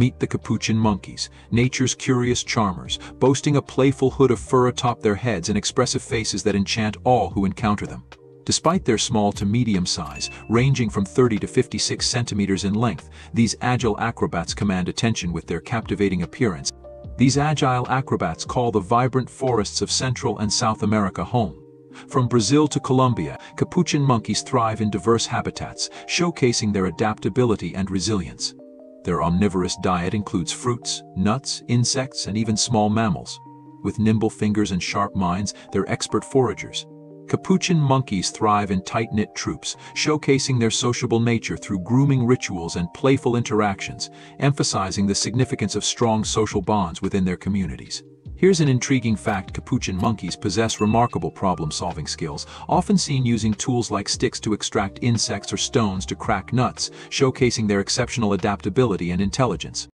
Meet the capuchin monkeys, nature's curious charmers, boasting a playful hood of fur atop their heads and expressive faces that enchant all who encounter them. Despite their small to medium size, ranging from 30 to 56 centimeters in length, these agile acrobats command attention with their captivating appearance. These agile acrobats call the vibrant forests of Central and South America home. From Brazil to Colombia, capuchin monkeys thrive in diverse habitats, showcasing their adaptability and resilience. Their omnivorous diet includes fruits, nuts, insects, and even small mammals. With nimble fingers and sharp minds, they're expert foragers. Capuchin monkeys thrive in tight-knit troops, showcasing their sociable nature through grooming rituals and playful interactions, emphasizing the significance of strong social bonds within their communities. Here's an intriguing fact: capuchin monkeys possess remarkable problem-solving skills, often seen using tools like sticks to extract insects or stones to crack nuts, showcasing their exceptional adaptability and intelligence.